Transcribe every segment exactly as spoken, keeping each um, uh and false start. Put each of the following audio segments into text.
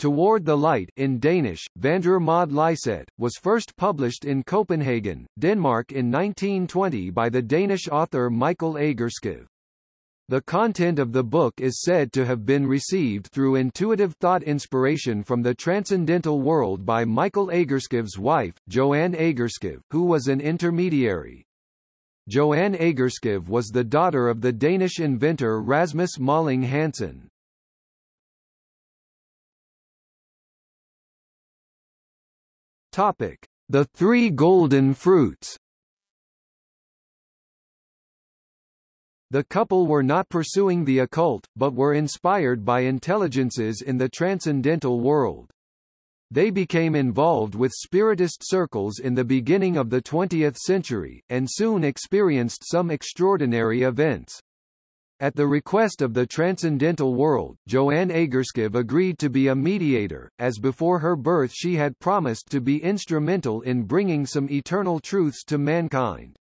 Toward the Light in Danish, Vandrer mod Lyset, was first published in Copenhagen, Denmark in nineteen twenty by the Danish author Michael Agerskov. The content of the book is said to have been received through intuitive thought inspiration from the transcendental world by Michael Agerskov's wife, Johanne Agerskov, who was an intermediary. Johanne Agerskov was the daughter of the Danish inventor Rasmus Malling-Hansen. Topic: The Three Golden Fruits. The couple were not pursuing the occult, but were inspired by intelligences in the transcendental world. They became involved with spiritist circles in the beginning of the twentieth century, and soon experienced some extraordinary events. At the request of the transcendental world, Johanne Agerskov agreed to be a mediator, as before her birth she had promised to be instrumental in bringing some eternal truths to mankind.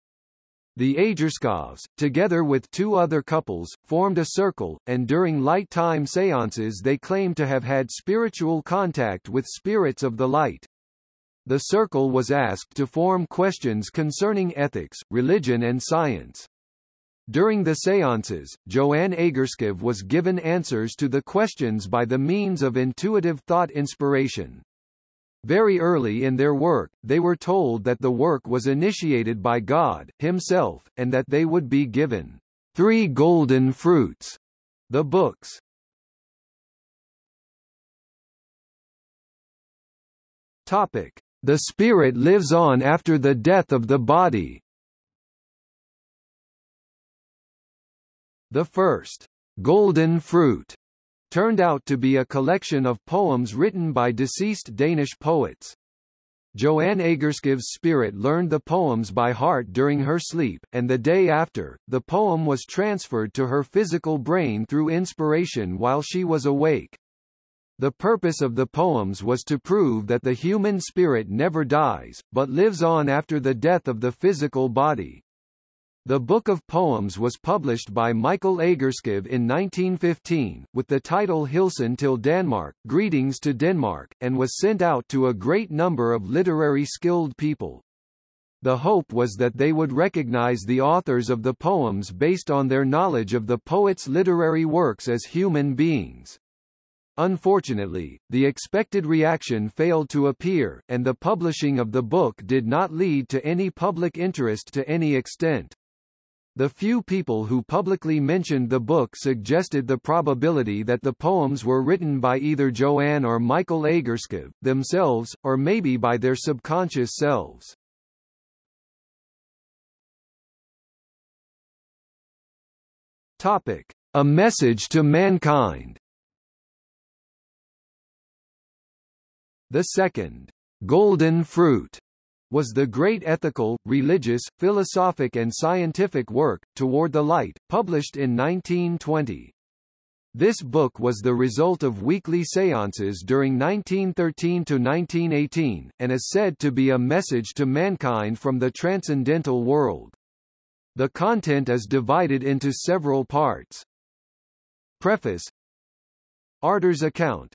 The Agerskovs, together with two other couples, formed a circle, and during light time seances they claimed to have had spiritual contact with spirits of the light. The circle was asked to form questions concerning ethics, religion and science. During the seances, Johanne Agerskov was given answers to the questions by the means of intuitive thought inspiration. Very early in their work, they were told that the work was initiated by God himself, and that they would be given three golden fruits, the books. Topic: The spirit lives on after the death of the body. The first golden fruit turned out to be a collection of poems written by deceased Danish poets. Johanne Agerskov's spirit learned the poems by heart during her sleep, and the day after, the poem was transferred to her physical brain through inspiration while she was awake. The purpose of the poems was to prove that the human spirit never dies, but lives on after the death of the physical body. The Book of Poems was published by Michael Agerskov in nineteen fifteen, with the title Hilsen til Danmark, Greetings to Denmark, and was sent out to a great number of literary skilled people. The hope was that they would recognize the authors of the poems based on their knowledge of the poets' literary works as human beings. Unfortunately, the expected reaction failed to appear, and the publishing of the book did not lead to any public interest to any extent. The few people who publicly mentioned the book suggested the probability that the poems were written by either Johanne or Michael Agerskov, themselves, or maybe by their subconscious selves. Topic: A Message to Mankind. The second golden fruit was the great ethical, religious, philosophic and scientific work, Toward the Light, published in nineteen twenty. This book was the result of weekly seances during nineteen thirteen to nineteen eighteen, and is said to be a message to mankind from the transcendental world. The content is divided into several parts. Preface, Ardor's account,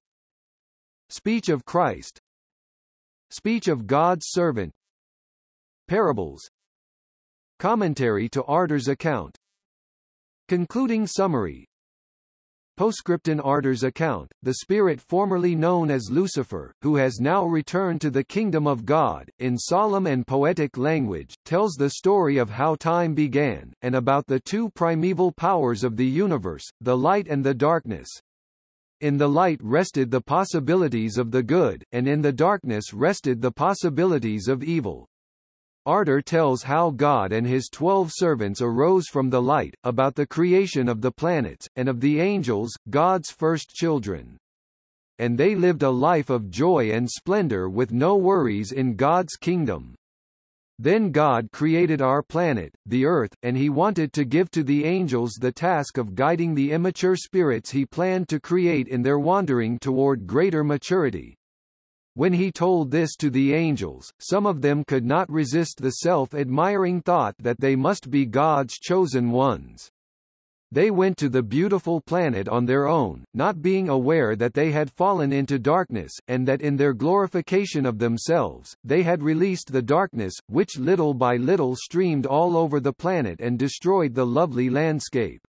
Speech of Christ, Speech of God's Servant, Parables, Commentary to Ardor's account, Concluding Summary, Postscript. In Ardor's account, the spirit formerly known as Lucifer, who has now returned to the kingdom of God, in solemn and poetic language, tells the story of how time began, and about the two primeval powers of the universe, the light and the darkness. In the light rested the possibilities of the good, and in the darkness rested the possibilities of evil. Ardor tells how God and his twelve servants arose from the light, about the creation of the planets, and of the angels, God's first children. And they lived a life of joy and splendor with no worries in God's kingdom. Then God created our planet, the Earth, and he wanted to give to the angels the task of guiding the immature spirits he planned to create in their wandering toward greater maturity. When he told this to the angels, some of them could not resist the self-admiring thought that they must be God's chosen ones. They went to the beautiful planet on their own, not being aware that they had fallen into darkness, and that in their glorification of themselves, they had released the darkness, which little by little streamed all over the planet and destroyed the lovely landscape.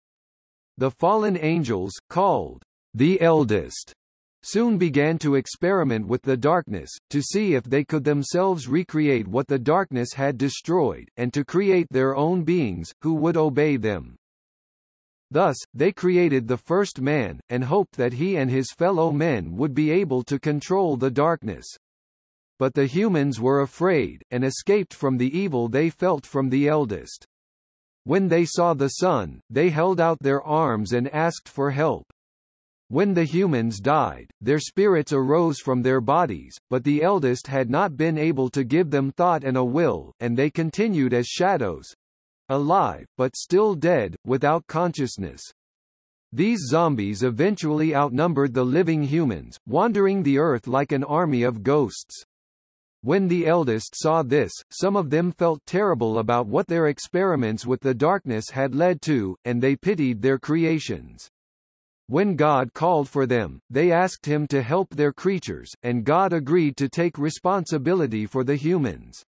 The fallen angels, called the eldest, soon began to experiment with the darkness, to see if they could themselves recreate what the darkness had destroyed, and to create their own beings, who would obey them. Thus, they created the first man, and hoped that he and his fellow men would be able to control the darkness. But the humans were afraid, and escaped from the evil they felt from the eldest. When they saw the sun, they held out their arms and asked for help. When the humans died, their spirits arose from their bodies, but the eldest had not been able to give them thought and a will, and they continued as shadows. Alive, but still dead, without consciousness. These zombies eventually outnumbered the living humans, wandering the earth like an army of ghosts. When the eldest saw this, some of them felt terrible about what their experiments with the darkness had led to, and they pitied their creations. When God called for them, they asked him to help their creatures, and God agreed to take responsibility for the humans.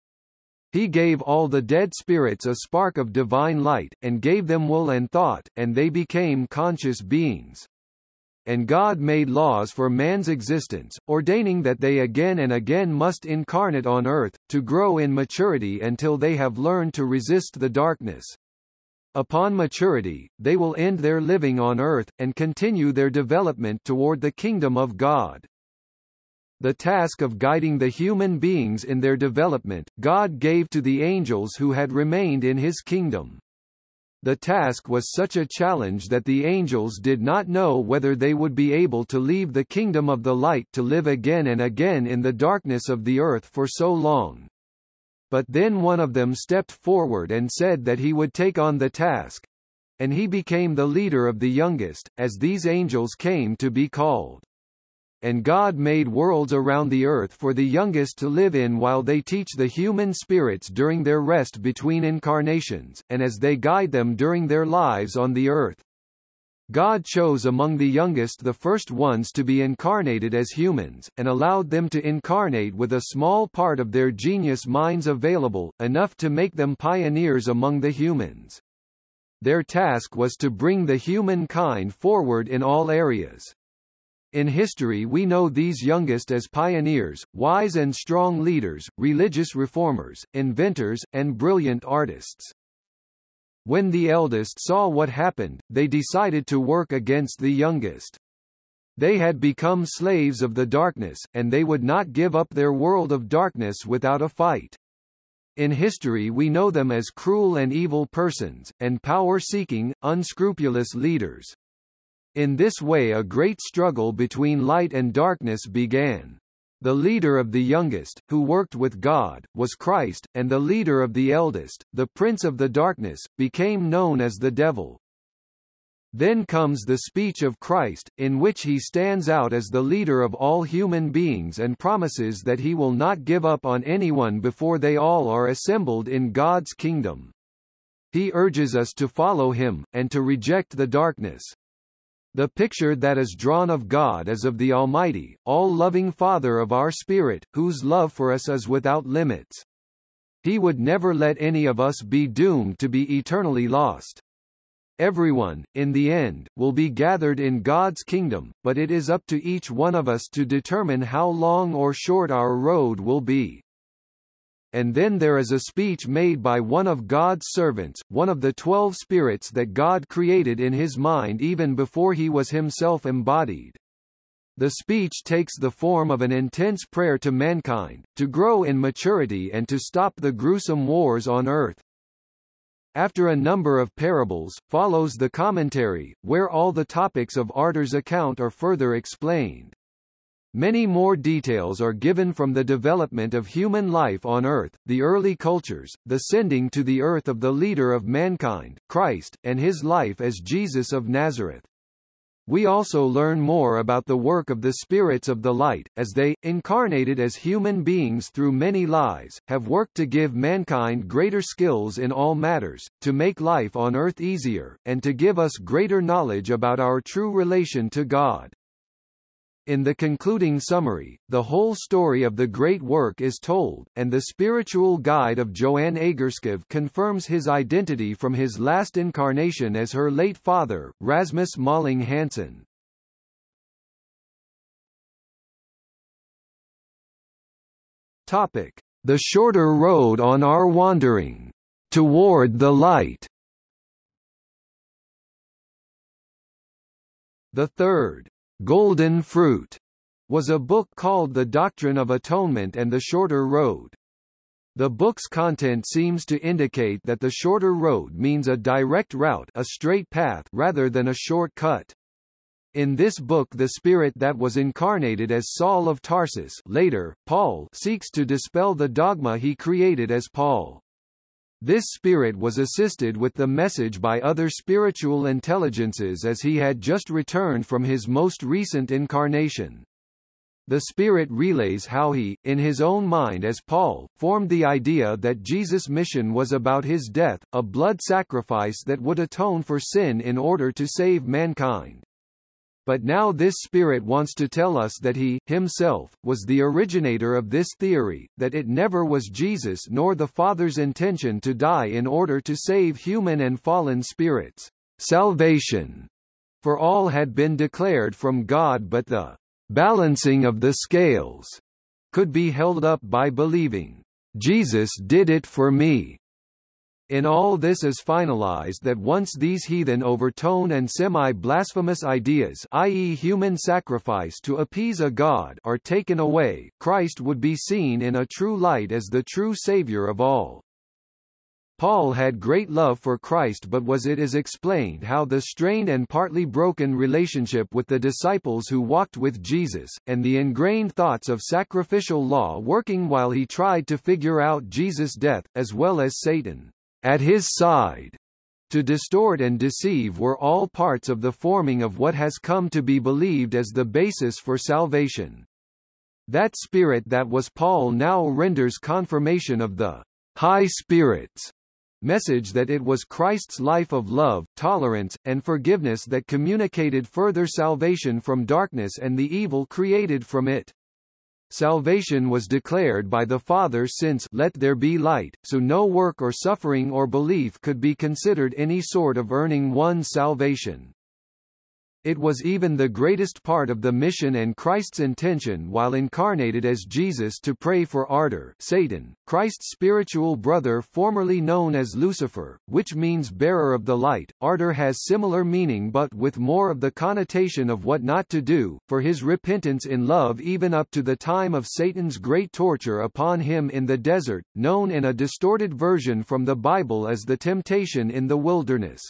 He gave all the dead spirits a spark of divine light, and gave them will and thought, and they became conscious beings. And God made laws for man's existence, ordaining that they again and again must incarnate on earth, to grow in maturity until they have learned to resist the darkness. Upon maturity, they will end their living on earth, and continue their development toward the kingdom of God. The task of guiding the human beings in their development, God gave to the angels who had remained in his kingdom. The task was such a challenge that the angels did not know whether they would be able to leave the kingdom of the light to live again and again in the darkness of the earth for so long. But then one of them stepped forward and said that he would take on the task. And he became the leader of the youngest, as these angels came to be called. And God made worlds around the earth for the youngest to live in while they teach the human spirits during their rest between incarnations, and as they guide them during their lives on the earth. God chose among the youngest the first ones to be incarnated as humans, and allowed them to incarnate with a small part of their genius minds available, enough to make them pioneers among the humans. Their task was to bring the humankind forward in all areas. In history we know these youngest as pioneers, wise and strong leaders, religious reformers, inventors, and brilliant artists. When the eldest saw what happened, they decided to work against the youngest. They had become slaves of the darkness, and they would not give up their world of darkness without a fight. In history we know them as cruel and evil persons, and power-seeking, unscrupulous leaders. In this way a great struggle between light and darkness began. The leader of the youngest, who worked with God, was Christ, and the leader of the eldest, the prince of the darkness, became known as the devil. Then comes the speech of Christ, in which he stands out as the leader of all human beings and promises that he will not give up on anyone before they all are assembled in God's kingdom. He urges us to follow him, and to reject the darkness. The picture that is drawn of God is of the Almighty, all-loving Father of our spirit, whose love for us is without limits. He would never let any of us be doomed to be eternally lost. Everyone, in the end, will be gathered in God's kingdom, but it is up to each one of us to determine how long or short our road will be. And then there is a speech made by one of God's servants, one of the twelve spirits that God created in his mind even before he was himself embodied. The speech takes the form of an intense prayer to mankind, to grow in maturity and to stop the gruesome wars on earth. After a number of parables, follows the commentary, where all the topics of Ardor's account are further explained. Many more details are given from the development of human life on earth, the early cultures, the sending to the earth of the leader of mankind, Christ, and his life as Jesus of Nazareth. We also learn more about the work of the spirits of the light, as they, incarnated as human beings through many lives, have worked to give mankind greater skills in all matters, to make life on earth easier, and to give us greater knowledge about our true relation to God. In the concluding summary, the whole story of the great work is told, and the spiritual guide of Johanne Agerskov confirms his identity from his last incarnation as her late father, Rasmus Malling-Hansen. Topic: The Shorter Road on Our Wandering. Toward the Light. The third Golden Fruit was a book called The Doctrine of Atonement and the Shorter Road. The book's content seems to indicate that the shorter road means a direct route, a straight path, rather than a shortcut. In this book, the spirit that was incarnated as Saul of Tarsus, later Paul, seeks to dispel the dogma he created as Paul. This spirit was assisted with the message by other spiritual intelligences, as he had just returned from his most recent incarnation. The spirit relays how he, in his own mind as Paul, formed the idea that Jesus' mission was about his death, a blood sacrifice that would atone for sin in order to save mankind. But now this spirit wants to tell us that he, himself, was the originator of this theory, that it never was Jesus nor the Father's intention to die in order to save human and fallen spirits. Salvation for all had been declared from God, but the balancing of the scales could be held up by believing, Jesus did it for me. In all this is finalized that once these heathen overtone and semi-blasphemous ideas, that is human sacrifice to appease a god, are taken away, Christ would be seen in a true light as the true Savior of all. Paul had great love for Christ, but was it is explained how the strained and partly broken relationship with the disciples who walked with Jesus, and the ingrained thoughts of sacrificial law working while he tried to figure out Jesus' death, as well as Satan at his side, to distort and deceive, were all parts of the forming of what has come to be believed as the basis for salvation. That spirit that was Paul now renders confirmation of the High Spirit's message that it was Christ's life of love, tolerance, and forgiveness that communicated further salvation from darkness and the evil created from it. Salvation was declared by the Father since, let there be light, so no work or suffering or belief could be considered any sort of earning one's salvation. It was even the greatest part of the mission and Christ's intention while incarnated as Jesus to pray for Ardor, Satan, Christ's spiritual brother formerly known as Lucifer, which means bearer of the light. Ardor has similar meaning but with more of the connotation of what not to do, for his repentance in love even up to the time of Satan's great torture upon him in the desert, known in a distorted version from the Bible as the temptation in the wilderness.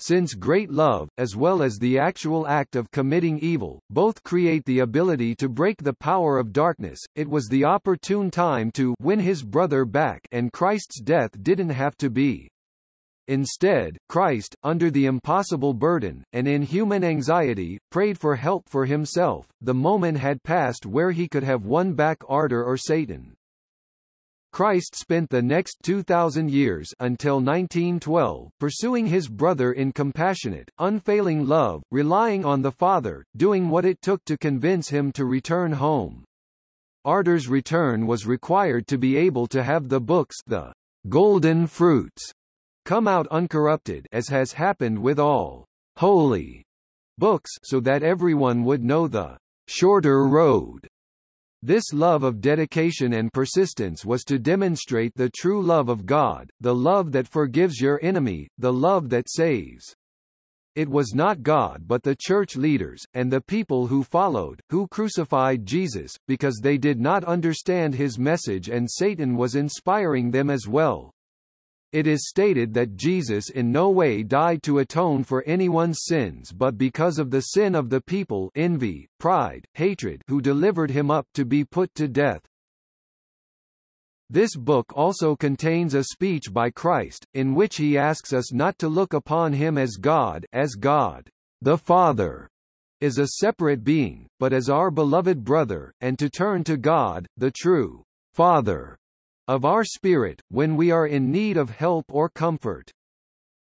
Since great love, as well as the actual act of committing evil, both create the ability to break the power of darkness, it was the opportune time to win his brother back, and Christ's death didn't have to be. Instead, Christ, under the impossible burden, and in human anxiety, prayed for help for himself. The moment had passed where he could have won back Ardor or Satan. Christ spent the next two thousand years until nineteen twelve pursuing his brother in compassionate, unfailing love, relying on the Father, doing what it took to convince him to return home. Ardor's return was required to be able to have the books, the golden fruits, come out uncorrupted, as has happened with all holy books, so that everyone would know the shorter road. This love of dedication and persistence was to demonstrate the true love of God, the love that forgives your enemy, the love that saves. It was not God but the church leaders, and the people who followed, who crucified Jesus, because they did not understand his message and Satan was inspiring them as well. It is stated that Jesus in no way died to atone for anyone's sins but because of the sin of the people, envy, pride, hatred, who delivered him up to be put to death. This book also contains a speech by Christ, in which he asks us not to look upon him as God, as God. the Father is a separate being, but as our beloved brother, and to turn to God, the true Father of our spirit, when we are in need of help or comfort.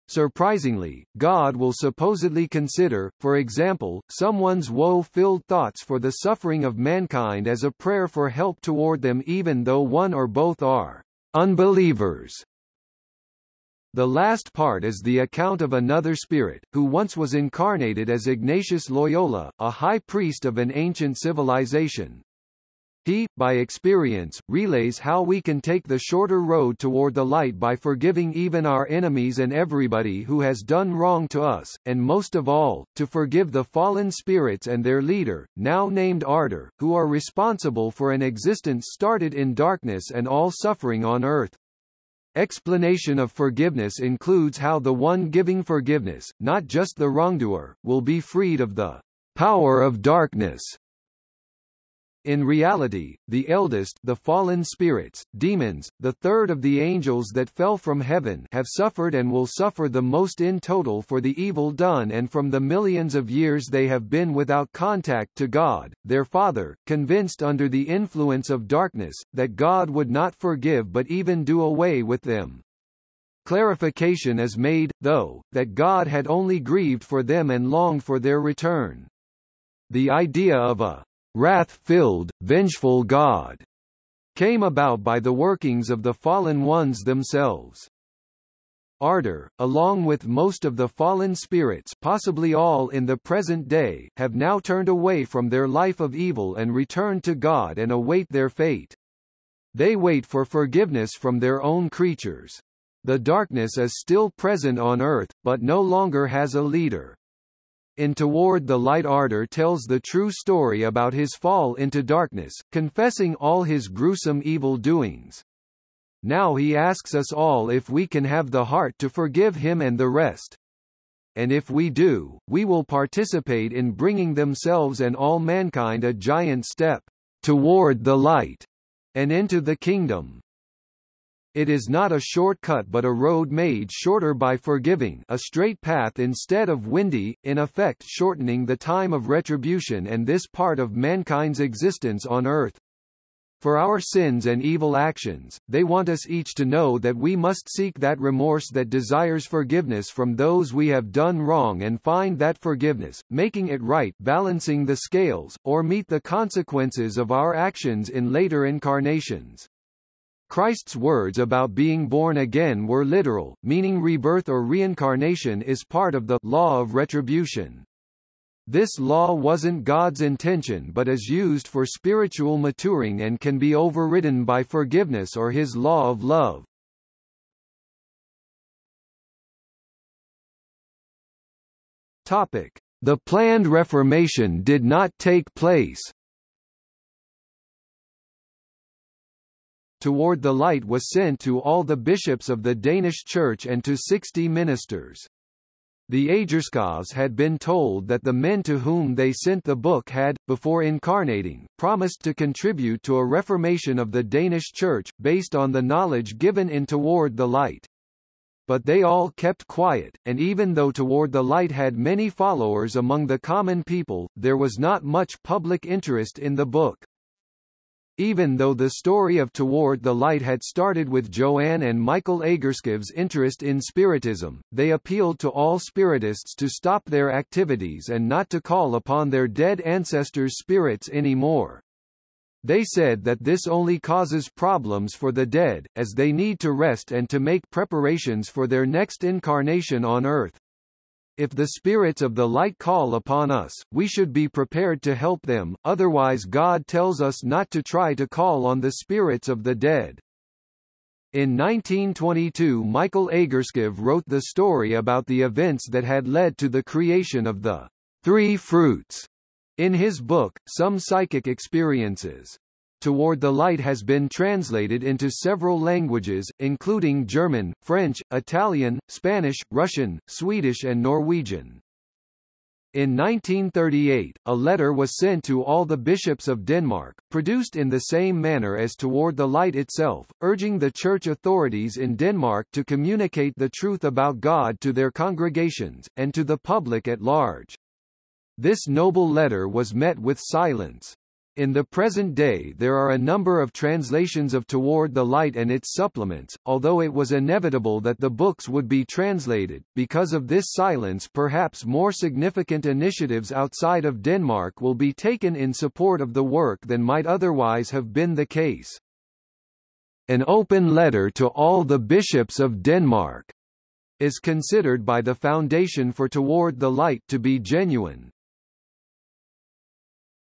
Surprisingly, God will supposedly consider, for example, someone's woe-filled thoughts for the suffering of mankind as a prayer for help toward them, even though one or both are unbelievers. The last part is the account of another spirit, who once was incarnated as Ignatius Loyola, a high priest of an ancient civilization. He, by experience, relays how we can take the shorter road toward the light by forgiving even our enemies and everybody who has done wrong to us, and most of all, to forgive the fallen spirits and their leader, now named Ardor, who are responsible for an existence started in darkness and all suffering on earth. Explanation of forgiveness includes how the one giving forgiveness, not just the wrongdoer, will be freed of the power of darkness. In reality, the eldest, the fallen spirits, demons, the third of the angels that fell from heaven, have suffered and will suffer the most in total for the evil done and from the millions of years they have been without contact to God, their Father, convinced under the influence of darkness, that God would not forgive but even do away with them. Clarification is made, though, that God had only grieved for them and longed for their return. The idea of a wrath-filled, vengeful God came about by the workings of the fallen ones themselves. Ardor, along with most of the fallen spirits, possibly all in the present day, have now turned away from their life of evil and returned to God and await their fate. They wait for forgiveness from their own creatures. The darkness is still present on earth, but no longer has a leader. In Toward the Light, Ardor tells the true story about his fall into darkness, confessing all his gruesome evil doings. Now he asks us all if we can have the heart to forgive him and the rest. And if we do, we will participate in bringing themselves and all mankind a giant step toward the light and into the kingdom. It is not a shortcut but a road made shorter by forgiving, a straight path instead of windy, in effect shortening the time of retribution and this part of mankind's existence on earth. For our sins and evil actions, they want us each to know that we must seek that remorse that desires forgiveness from those we have done wrong and find that forgiveness, making it right, balancing the scales, or meet the consequences of our actions in later incarnations. Christ's words about being born again were literal, meaning rebirth or reincarnation is part of the law of retribution. This law wasn't God's intention but is used for spiritual maturing and can be overridden by forgiveness or his law of love. Topic: The planned Reformation did not take place. Toward the Light was sent to all the bishops of the Danish church and to sixty ministers. The Agerskovs had been told that the men to whom they sent the book had, before incarnating, promised to contribute to a reformation of the Danish church, based on the knowledge given in Toward the Light. But they all kept quiet, and even though Toward the Light had many followers among the common people, there was not much public interest in the book. Even though the story of Toward the Light had started with Johanne and Michael Agerskov's interest in Spiritism, they appealed to all Spiritists to stop their activities and not to call upon their dead ancestors' spirits anymore. They said that this only causes problems for the dead, as they need to rest and to make preparations for their next incarnation on earth. If the spirits of the light call upon us, we should be prepared to help them, otherwise God tells us not to try to call on the spirits of the dead. In nineteen twenty-two, Michael Agerskov wrote the story about the events that had led to the creation of the three fruits in his book, Some Psychic Experiences. Toward the Light has been translated into several languages, including German, French, Italian, Spanish, Russian, Swedish and Norwegian. In nineteen thirty-eight, a letter was sent to all the bishops of Denmark, produced in the same manner as Toward the Light itself, urging the church authorities in Denmark to communicate the truth about God to their congregations, and to the public at large. This noble letter was met with silence. In the present day there are a number of translations of Toward the Light and its supplements, although it was inevitable that the books would be translated. Because of this silence, perhaps more significant initiatives outside of Denmark will be taken in support of the work than might otherwise have been the case. An open letter to all the bishops of Denmark is considered by the Foundation for Toward the Light to be genuine.